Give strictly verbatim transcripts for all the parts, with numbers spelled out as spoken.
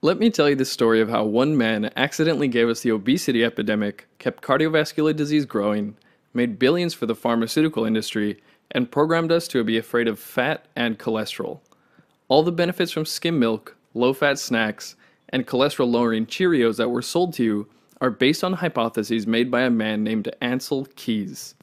Let me tell you the story of how one man accidentally gave us the obesity epidemic, kept cardiovascular disease growing, made billions for the pharmaceutical industry, and programmed us to be afraid of fat and cholesterol. All the benefits from skim milk, low-fat snacks, and cholesterol-lowering Cheerios that were sold to you are based on hypotheses made by a man named Ansel Keys.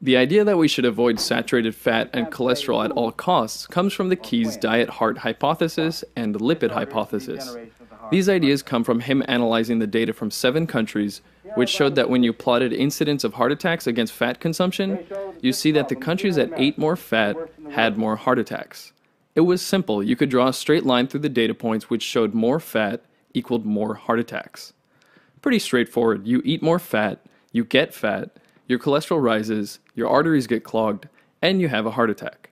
The idea that we should avoid saturated fat and cholesterol at all costs comes from the Keys diet heart hypothesis and lipid hypothesis. These ideas come from him analyzing the data from seven countries, which showed that when you plotted incidence of heart attacks against fat consumption, you see that the countries that ate more fat had more heart attacks. It was simple. You could draw a straight line through the data points which showed more fat equaled more heart attacks. Pretty straightforward. You eat more fat, you get fat, your cholesterol rises, your arteries get clogged, and you have a heart attack.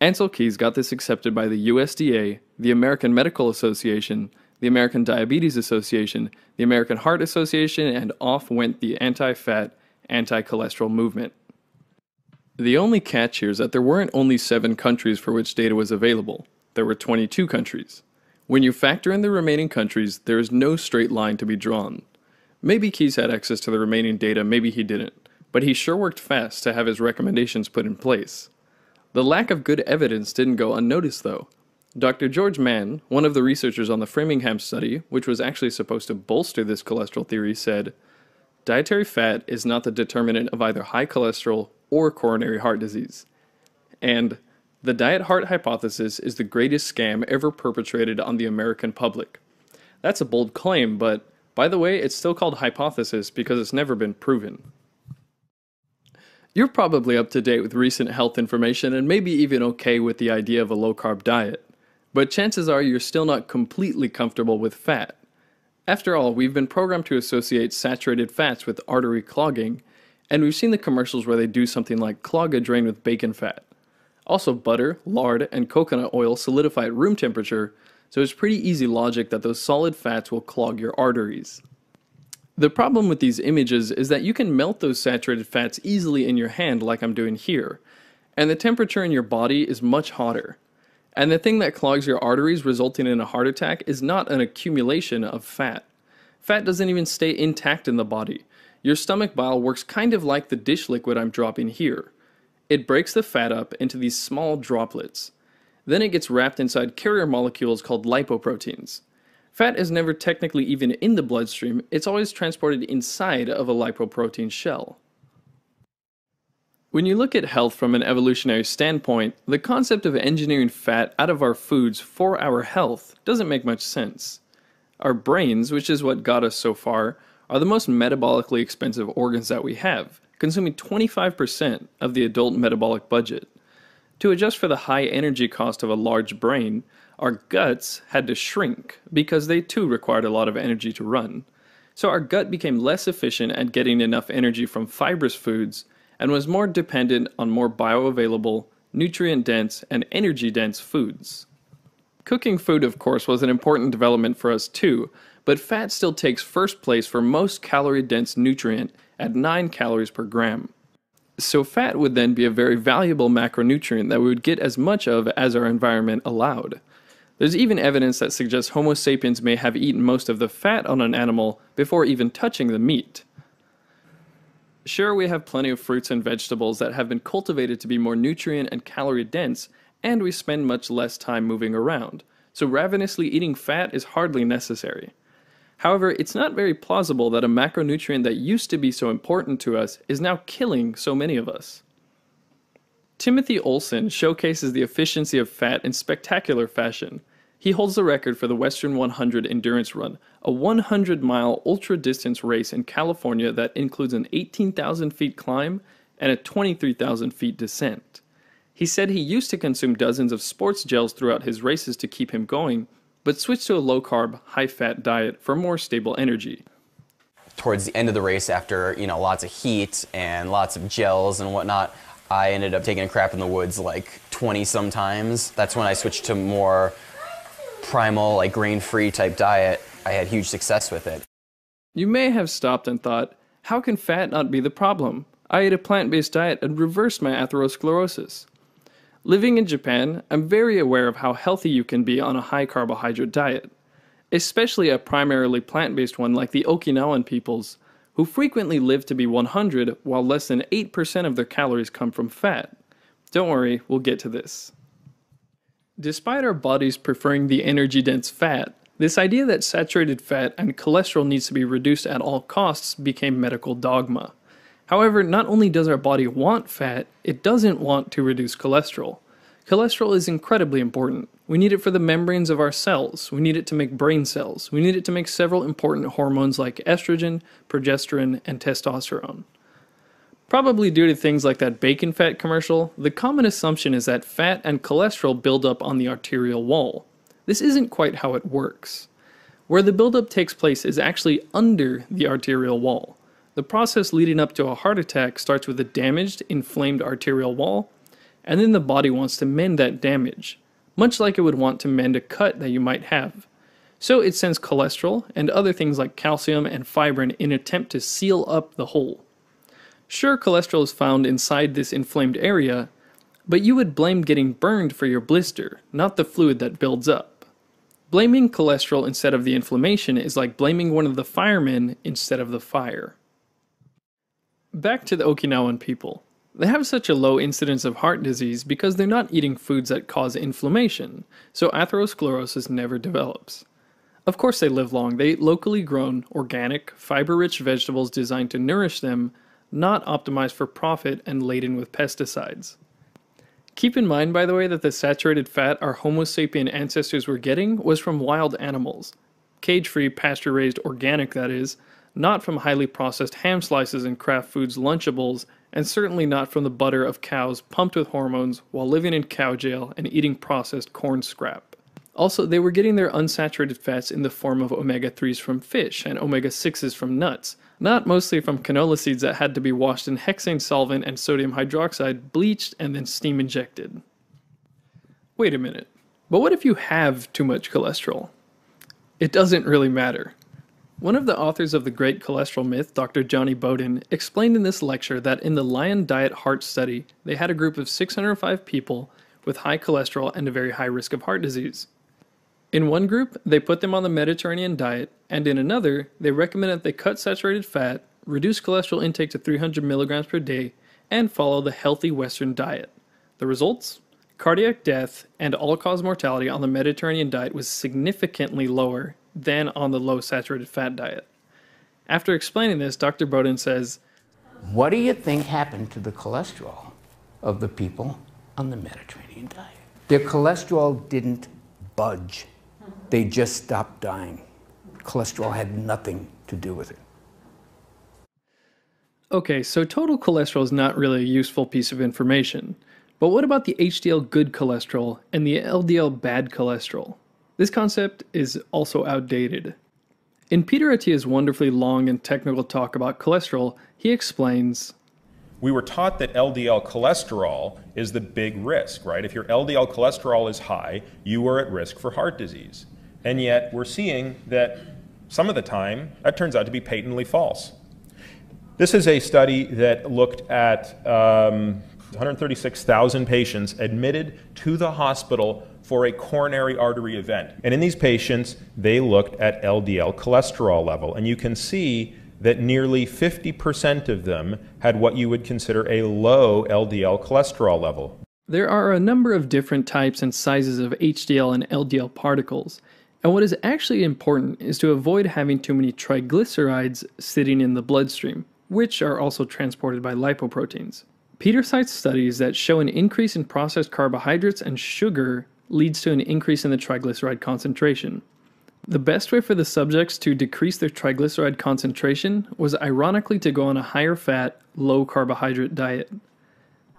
Ansel Keys got this accepted by the U S D A, the American Medical Association, the American Diabetes Association, the American Heart Association, and off went the anti-fat, anti-cholesterol movement. The only catch here is that there weren't only seven countries for which data was available. There were twenty-two countries. When you factor in the remaining countries, there is no straight line to be drawn. Maybe Keys had access to the remaining data, maybe he didn't. But he sure worked fast to have his recommendations put in place. The lack of good evidence didn't go unnoticed, though. Doctor George Mann, one of the researchers on the Framingham study, which was actually supposed to bolster this cholesterol theory, said, "Dietary fat is not the determinant of either high cholesterol or coronary heart disease." And, "The diet heart hypothesis is the greatest scam ever perpetrated on the American public." That's a bold claim, but, by the way, it's still called hypothesis because it's never been proven. You're probably up to date with recent health information and maybe even okay with the idea of a low-carb diet, but chances are you're still not completely comfortable with fat. After all, we've been programmed to associate saturated fats with artery clogging, and we've seen the commercials where they do something like clog a drain with bacon fat. Also, butter, lard, and coconut oil solidify at room temperature, so it's pretty easy logic that those solid fats will clog your arteries. The problem with these images is that you can melt those saturated fats easily in your hand like I'm doing here, and the temperature in your body is much hotter. And the thing that clogs your arteries resulting in a heart attack is not an accumulation of fat. Fat doesn't even stay intact in the body. Your stomach bile works kind of like the dish liquid I'm dropping here. It breaks the fat up into these small droplets. Then it gets wrapped inside carrier molecules called lipoproteins. Fat is never technically even in the bloodstream, it's always transported inside of a lipoprotein shell. When you look at health from an evolutionary standpoint, the concept of engineering fat out of our foods for our health doesn't make much sense. Our brains, which is what got us so far, are the most metabolically expensive organs that we have, consuming twenty-five percent of the adult metabolic budget. To adjust for the high energy cost of a large brain, our guts had to shrink because they too required a lot of energy to run. So our gut became less efficient at getting enough energy from fibrous foods and was more dependent on more bioavailable, nutrient-dense, and energy-dense foods. Cooking food, of course, was an important development for us too, but fat still takes first place for most calorie-dense nutrient at nine calories per gram. So fat would then be a very valuable macronutrient that we would get as much of as our environment allowed. There's even evidence that suggests Homo sapiens may have eaten most of the fat on an animal before even touching the meat. Sure, we have plenty of fruits and vegetables that have been cultivated to be more nutrient and calorie dense, and we spend much less time moving around, so ravenously eating fat is hardly necessary. However, it's not very plausible that a macronutrient that used to be so important to us is now killing so many of us. Timothy Olson showcases the efficiency of fat in spectacular fashion. He holds the record for the Western one hundred Endurance Run, a one hundred mile ultra-distance race in California that includes an eighteen thousand feet climb and a twenty-three thousand feet descent. He said he used to consume dozens of sports gels throughout his races to keep him going, but switched to a low-carb, high-fat diet for more stable energy. Towards the end of the race, after, you know, lots of heat and lots of gels and whatnot, I ended up taking a crap in the woods like twenty sometimes. That's when I switched to more primal, like grain-free type diet. I had huge success with it. You may have stopped and thought, how can fat not be the problem? I ate a plant-based diet and reversed my atherosclerosis. Living in Japan, I'm very aware of how healthy you can be on a high-carbohydrate diet, especially a primarily plant-based one like the Okinawan peoples, who frequently live to be one hundred while less than eight percent of their calories come from fat. Don't worry, we'll get to this. Despite our bodies preferring the energy-dense fat, this idea that saturated fat and cholesterol needs to be reduced at all costs became medical dogma. However, not only does our body want fat, it doesn't want to reduce cholesterol. Cholesterol is incredibly important. We need it for the membranes of our cells, we need it to make brain cells, we need it to make several important hormones like estrogen, progesterone, and testosterone. Probably due to things like that bacon fat commercial, the common assumption is that fat and cholesterol build up on the arterial wall. This isn't quite how it works. Where the buildup takes place is actually under the arterial wall. The process leading up to a heart attack starts with a damaged, inflamed arterial wall, and then the body wants to mend that damage, much like it would want to mend a cut that you might have. So it sends cholesterol and other things like calcium and fibrin in an attempt to seal up the hole. Sure, cholesterol is found inside this inflamed area, but you would blame getting burned for your blister, not the fluid that builds up. Blaming cholesterol instead of the inflammation is like blaming one of the firemen instead of the fire. Back to the Okinawan people. They have such a low incidence of heart disease because they're not eating foods that cause inflammation, so atherosclerosis never develops. Of course they live long. They eat locally grown, organic, fiber-rich vegetables designed to nourish them, not optimized for profit and laden with pesticides. Keep in mind, by the way, that the saturated fat our Homo sapien ancestors were getting was from wild animals. Cage-free, pasture-raised, organic, that is, not from highly processed ham slices and Kraft Foods Lunchables, and certainly not from the butter of cows pumped with hormones while living in cow jail and eating processed corn scrap. Also, they were getting their unsaturated fats in the form of omega threes from fish and omega sixes from nuts, not mostly from canola seeds that had to be washed in hexane solvent and sodium hydroxide, bleached, and then steam injected. Wait a minute, but what if you have too much cholesterol? It doesn't really matter. One of the authors of The Great Cholesterol Myth, Doctor Johnny Bowden, explained in this lecture that in the Lyon Diet Heart Study, they had a group of six hundred five people with high cholesterol and a very high risk of heart disease. In one group, they put them on the Mediterranean diet, and in another, they recommended that they cut saturated fat, reduce cholesterol intake to three hundred milligrams per day, and follow the healthy Western diet. The results? Cardiac death and all-cause mortality on the Mediterranean diet was significantly lower than on the low saturated fat diet. After explaining this, Doctor Bowden says, "What do you think happened to the cholesterol of the people on the Mediterranean diet? Their cholesterol didn't budge. They just stopped dying. Cholesterol had nothing to do with it." Okay, so total cholesterol is not really a useful piece of information. But what about the H D L good cholesterol and the L D L bad cholesterol? This concept is also outdated. In Peter Attia's wonderfully long and technical talk about cholesterol, he explains, "We were taught that L D L cholesterol is the big risk, right? If your L D L cholesterol is high, you are at risk for heart disease. And yet we're seeing that some of the time, that turns out to be patently false." This is a study that looked at um, one hundred thirty-six thousand patients admitted to the hospital for a coronary artery event. And in these patients, they looked at L D L cholesterol level. And you can see that nearly fifty percent of them had what you would consider a low L D L cholesterol level. There are a number of different types and sizes of H D L and L D L particles. And what is actually important is to avoid having too many triglycerides sitting in the bloodstream, which are also transported by lipoproteins. Peter cites studies that show an increase in processed carbohydrates and sugar leads to an increase in the triglyceride concentration. The best way for the subjects to decrease their triglyceride concentration was ironically to go on a higher fat, low carbohydrate diet.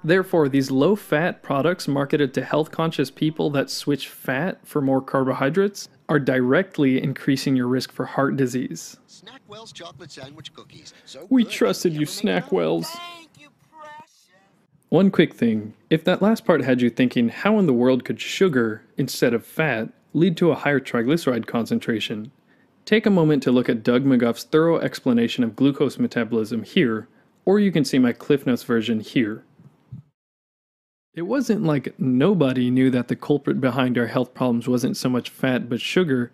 Therefore, these low fat products marketed to health conscious people that switch fat for more carbohydrates are directly increasing your risk for heart disease. Snackwell's chocolate sandwich cookies. So we trusted you, Snackwell's. One quick thing, if that last part had you thinking how in the world could sugar, instead of fat, lead to a higher triglyceride concentration, take a moment to look at Doug McGough's thorough explanation of glucose metabolism here, or you can see my Cliff Notes version here. It wasn't like nobody knew that the culprit behind our health problems wasn't so much fat but sugar.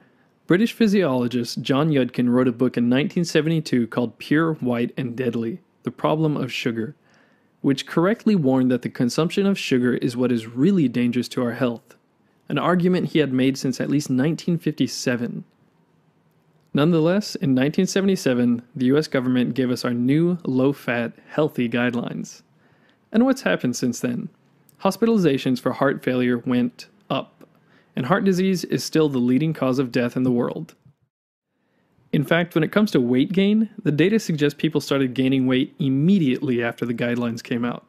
British physiologist John Yudkin wrote a book in nineteen seventy-two called Pure, White, and Deadly, The Problem of Sugar, which correctly warned that the consumption of sugar is what is really dangerous to our health, an argument he had made since at least nineteen fifty-seven. Nonetheless, in nineteen seventy-seven, the U S government gave us our new, low-fat, healthy guidelines. And what's happened since then? Hospitalizations for heart failure went up, and heart disease is still the leading cause of death in the world. In fact, when it comes to weight gain, the data suggests people started gaining weight immediately after the guidelines came out.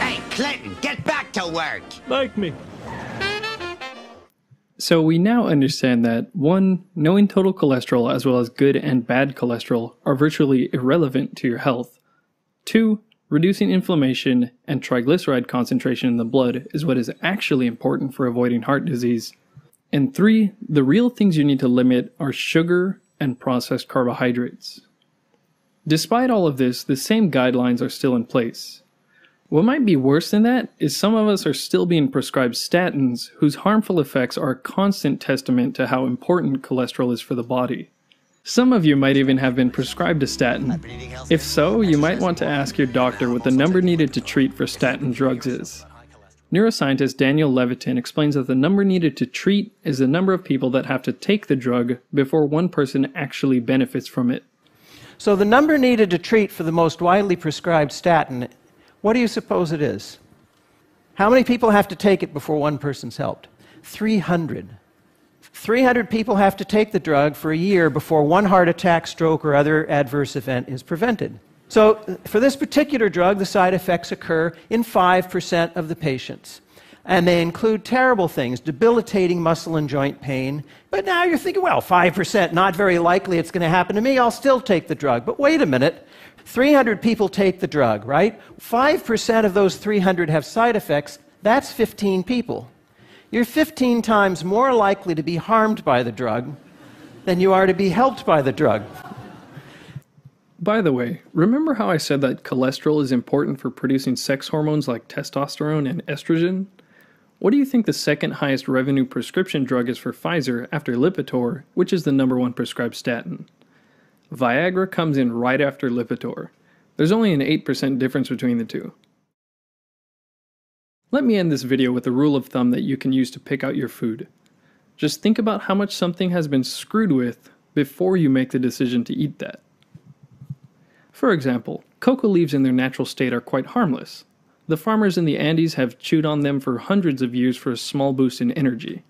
Hey, Clinton, get back to work! Like me. So we now understand that, one, knowing total cholesterol as well as good and bad cholesterol are virtually irrelevant to your health. Two, reducing inflammation and triglyceride concentration in the blood is what is actually important for avoiding heart disease. And three, the real things you need to limit are sugar and processed carbohydrates. Despite all of this, the same guidelines are still in place. What might be worse than that is some of us are still being prescribed statins whose harmful effects are a constant testament to how important cholesterol is for the body. Some of you might even have been prescribed a statin. If so, you might want to ask your doctor what the number needed to treat for statin drugs is. Neuroscientist Daniel Levitin explains that the number needed to treat is the number of people that have to take the drug before one person actually benefits from it. So the number needed to treat for the most widely prescribed statin, what do you suppose it is? How many people have to take it before one person's helped? three hundred. three hundred people have to take the drug for a year before one heart attack, stroke, or other adverse event is prevented. So for this particular drug, the side effects occur in five percent of the patients. And they include terrible things, debilitating muscle and joint pain. But now you're thinking, well, five percent, not very likely it's going to happen to me. I'll still take the drug. But wait a minute. three hundred people take the drug, right? five percent of those three hundred have side effects. That's fifteen people. You're fifteen times more likely to be harmed by the drug than you are to be helped by the drug. By the way, remember how I said that cholesterol is important for producing sex hormones like testosterone and estrogen? What do you think the second highest revenue prescription drug is for Pfizer after Lipitor, which is the number one prescribed statin? Viagra comes in right after Lipitor. There's only an eight percent difference between the two. Let me end this video with a rule of thumb that you can use to pick out your food. Just think about how much something has been screwed with before you make the decision to eat that. For example, coca leaves in their natural state are quite harmless. The farmers in the Andes have chewed on them for hundreds of years for a small boost in energy.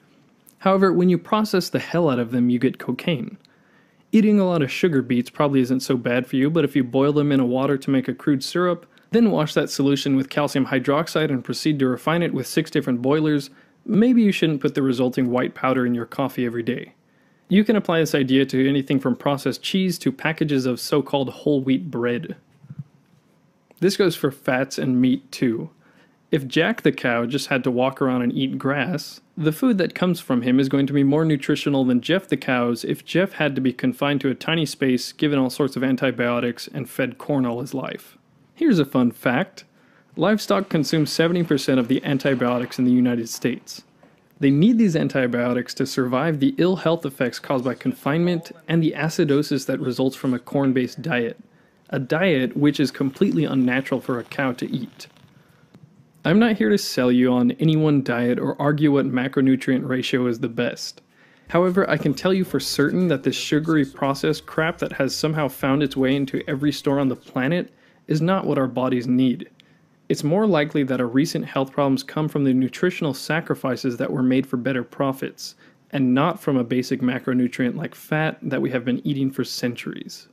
However, when you process the hell out of them, you get cocaine. Eating a lot of sugar beets probably isn't so bad for you, but if you boil them in a water to make a crude syrup, then wash that solution with calcium hydroxide and proceed to refine it with six different boilers, maybe you shouldn't put the resulting white powder in your coffee every day. You can apply this idea to anything from processed cheese to packages of so-called whole wheat bread. This goes for fats and meat too. If Jack the cow just had to walk around and eat grass, the food that comes from him is going to be more nutritional than Jeff the cow's if Jeff had to be confined to a tiny space, given all sorts of antibiotics, and fed corn all his life. Here's a fun fact. Livestock consumes seventy percent of the antibiotics in the United States. They need these antibiotics to survive the ill health effects caused by confinement and the acidosis that results from a corn-based diet, a diet which is completely unnatural for a cow to eat. I'm not here to sell you on any one diet or argue what macronutrient ratio is the best. However, I can tell you for certain that this sugary processed crap that has somehow found its way into every store on the planet is not what our bodies need. It's more likely that our recent health problems come from the nutritional sacrifices that were made for better profits, and not from a basic macronutrient like fat that we have been eating for centuries.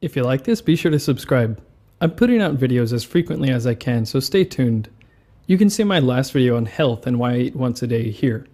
If you like this, be sure to subscribe. I'm putting out videos as frequently as I can, so stay tuned. You can see my last video on health and why I eat once a day here.